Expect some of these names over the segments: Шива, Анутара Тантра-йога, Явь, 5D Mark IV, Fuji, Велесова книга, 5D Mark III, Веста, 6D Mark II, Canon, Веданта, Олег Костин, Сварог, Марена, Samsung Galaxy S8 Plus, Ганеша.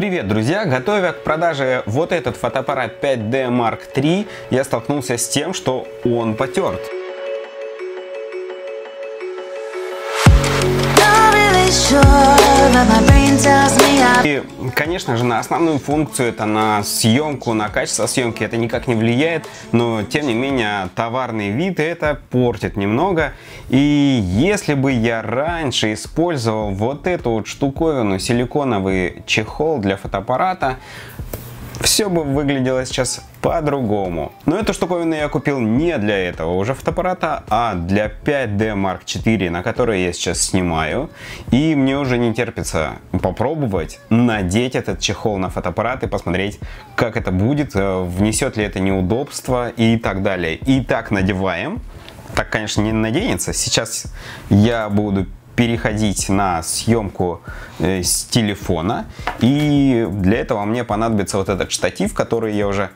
Привет, друзья! Готовя к продаже вот этот фотоаппарат 5D Mark III, я столкнулся с тем, что он потерт. И, конечно же, на основную функцию, это на съемку, на качество съемки это никак не влияет, но, тем не менее, товарный вид это портит немного. И если бы я раньше использовал вот эту вот штуковину, силиконовый чехол для фотоаппарата, все бы выглядело сейчас по-другому. Но эту штуковину я купил не для этого уже фотоаппарата, а для 5D Mark IV, на который я сейчас снимаю. И мне уже не терпится попробовать надеть этот чехол на фотоаппарат и посмотреть, как это будет, внесет ли это неудобство и так далее. И так надеваем. Так, конечно, не наденется. Сейчас я буду переходить на съемку с телефона, и для этого мне понадобится вот этот штатив, который я уже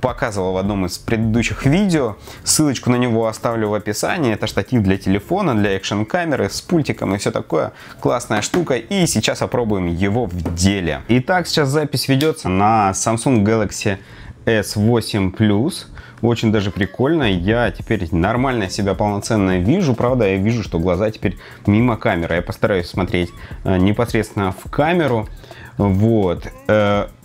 показывал в одном из предыдущих видео. Ссылочку на него оставлю в описании. Это штатив для телефона, для экшен камеры с пультиком и все такое. Классная штука, и сейчас опробуем его в деле. Итак, сейчас запись ведется на Samsung Galaxy S8 Plus. Очень даже прикольно, я теперь нормально себя полноценно вижу, правда я вижу, что глаза теперь мимо камеры, я постараюсь смотреть непосредственно в камеру, вот.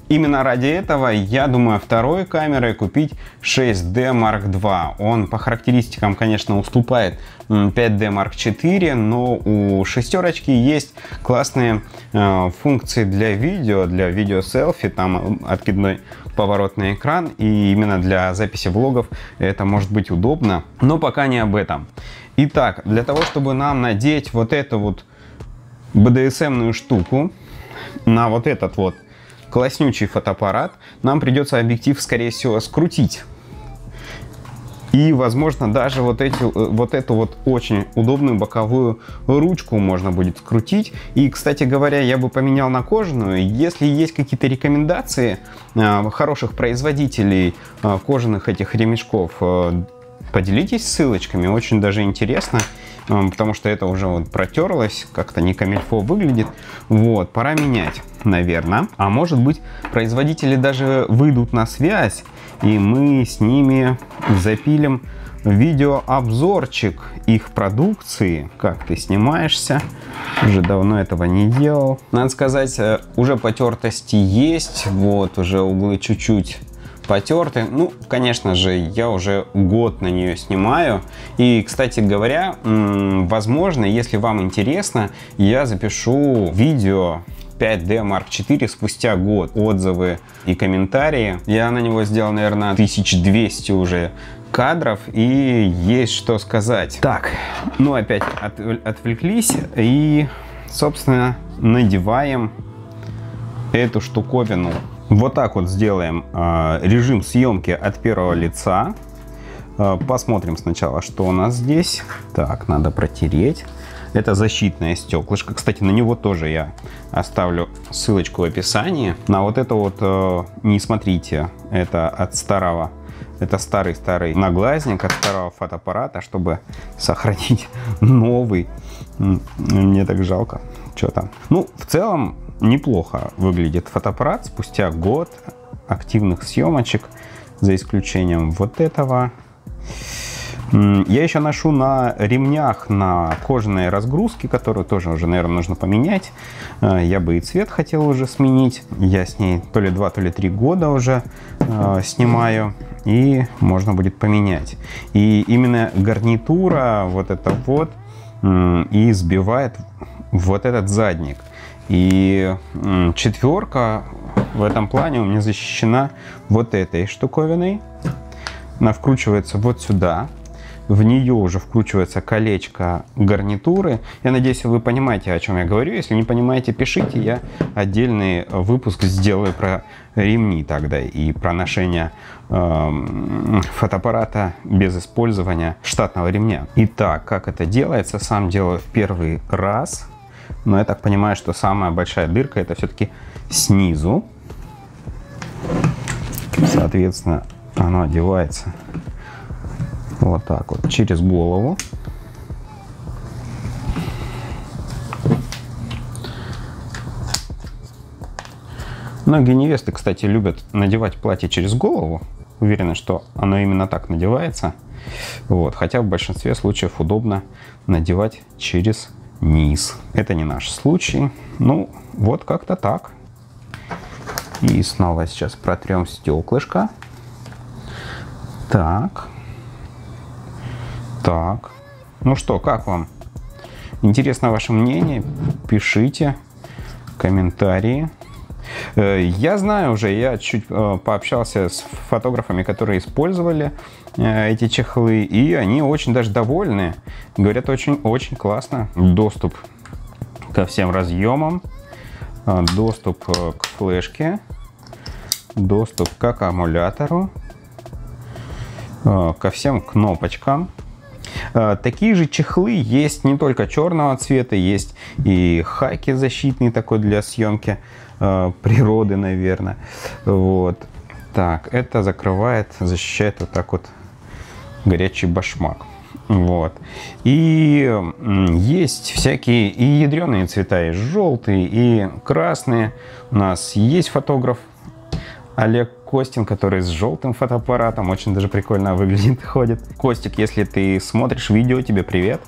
Именно ради этого, я думаю, второй камерой купить 6D Mark II. Он по характеристикам, конечно, уступает 5D Mark IV, но у шестерочки есть классные функции для видео-селфи, там откидной поворотный экран, и именно для записи влогов это может быть удобно, но пока не об этом. Итак, для того, чтобы нам надеть вот эту вот BDSM-ную штуку на вот этот вот класснючий фотоаппарат, нам придется объектив, скорее всего, скрутить. И, возможно, даже вот эту очень удобную боковую ручку можно будет скрутить. И, кстати говоря, я бы поменял на кожаную. Если есть какие-то рекомендации хороших производителей кожаных этих ремешков, поделитесь ссылочками, очень даже интересно, потому что это уже вот протерлось, как-то не камильфо выглядит. Вот, пора менять, наверное. А может быть, производители даже выйдут на связь, и мы с ними запилим видеообзорчик их продукции, как ты снимаешься. Уже давно этого не делал. Надо сказать, уже потертости есть, вот уже углы чуть-чуть потерты. Ну, конечно же, я уже год на нее снимаю. И, кстати говоря, возможно, если вам интересно, я запишу видео 5D Mark IV спустя год. Отзывы и комментарии. Я на него сделал, наверное, 1200 уже кадров, и есть что сказать. Так, ну опять отвлеклись и, собственно, надеваем эту штуковину. Вот так вот сделаем режим съемки от первого лица. Посмотрим сначала, что у нас здесь. Так, надо протереть. Это защитное стеклышко. Кстати, на него тоже я оставлю ссылочку в описании. На вот это вот не смотрите. Это от старого. Это старый-старый наглазник от старого фотоаппарата, чтобы сохранить новый. Мне так жалко. Что там? Ну, в целом неплохо выглядит фотоаппарат спустя год активных съемочек, за исключением вот этого. Я еще ношу на ремнях, на кожаные разгрузки, которые тоже уже, наверное, нужно поменять. Я бы и цвет хотел уже сменить. Я с ней то ли 2, то ли 3 года уже снимаю. И можно будет поменять. И именно гарнитура вот это вот и сбивает вот этот задник. И четверка в этом плане у меня защищена вот этой штуковиной. Она вкручивается вот сюда. В нее уже вкручивается колечко гарнитуры. Я надеюсь, вы понимаете, о чем я говорю. Если не понимаете, пишите. Я отдельный выпуск сделаю про ремни тогда и про ношение фотоаппарата без использования штатного ремня. Итак, как это делается, сам делаю в первый раз. Но я так понимаю, что самая большая дырка это все-таки снизу. Соответственно, оно одевается вот так вот через голову. Многие невесты, кстати, любят надевать платье через голову. Уверена, что оно именно так надевается. Вот. Хотя в большинстве случаев удобно надевать через низ. Это не наш случай. Ну, вот как-то так. И снова сейчас протрем стеклышко. Так. Так. Ну что, как вам? Интересно ваше мнение? Пишите комментарии. Я знаю уже, я чуть пообщался с фотографами, которые использовали эти чехлы, и они очень даже довольны. Говорят, очень-очень классно. Доступ ко всем разъемам, доступ к флешке, доступ к аккумулятору, ко всем кнопочкам. Такие же чехлы есть не только черного цвета, есть и хаки защитный такой для съемки природы, наверное. Вот. Так, это закрывает, защищает вот так вот горячий башмак. Вот. И есть всякие и ядреные цвета, и желтые, и красные. У нас есть фотограф Олег Костин, который с желтым фотоаппаратом очень даже прикольно выглядит, ходит. Костик, если ты смотришь видео, тебе привет.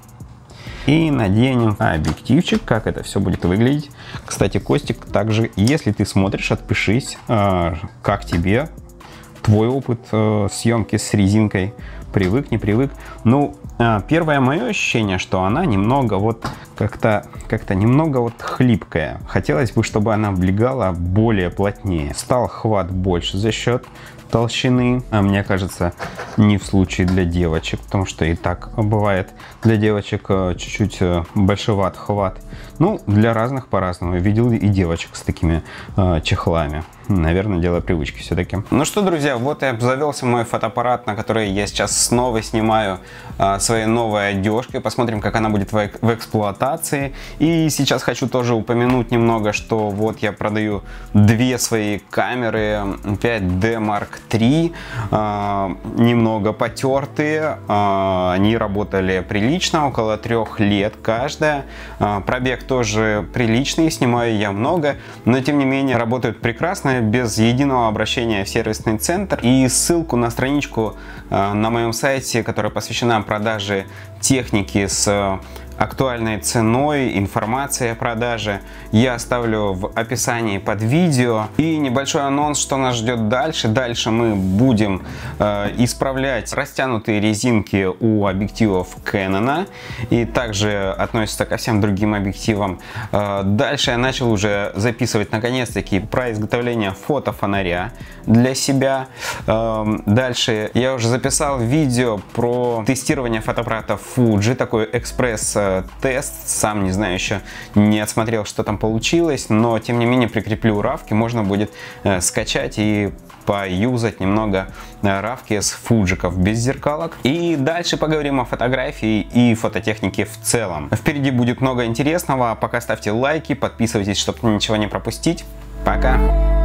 И наденем объективчик, как это все будет выглядеть. Кстати, Костик, также, если ты смотришь, отпишись, как тебе твой опыт съемки с резинкой. Привык, не привык. Ну, первое мое ощущение, что она немного вот как-то немного вот хлипкая. Хотелось бы, чтобы она облегала более плотнее. Стал хват больше за счет толщины. А мне кажется, не в случае для девочек, потому что и так бывает для девочек чуть-чуть большеват хват. Ну, для разных по-разному. Видел и девочек с такими чехлами. Наверное, дело привычки все-таки. Ну что, друзья, вот и обзавелся мой фотоаппарат, на который я сейчас снова снимаю своей новой одежкой. Посмотрим, как она будет в эксплуатации. И сейчас хочу тоже упомянуть немного, что вот я продаю две свои камеры 5D Mark III. Немного потертые. Они работали прилично, около 3 лет каждая. Пробег тоже приличный, снимаю я много. Но, тем не менее, работают прекрасно, без единого обращения в сервисный центр. И ссылку на страничку на моем сайте, которая посвящена продаже техники с актуальной ценой, информацией о продаже, я оставлю в описании под видео. И небольшой анонс, что нас ждет дальше. Дальше мы будем исправлять растянутые резинки у объективов Canon, и также относится ко всем другим объективам. Дальше я начал уже записывать наконец-таки про изготовление фотофонаря для себя. Дальше я уже записал видео про тестирование фотоаппарата Fuji, такой экспресс тест, сам не знаю, еще не отсмотрел, что там получилось, но тем не менее прикреплю равки, можно будет скачать и поюзать немного равки с фуджиков без зеркалок. И дальше поговорим о фотографии и фототехнике в целом. Впереди будет много интересного, пока ставьте лайки, подписывайтесь, чтобы ничего не пропустить. Пока!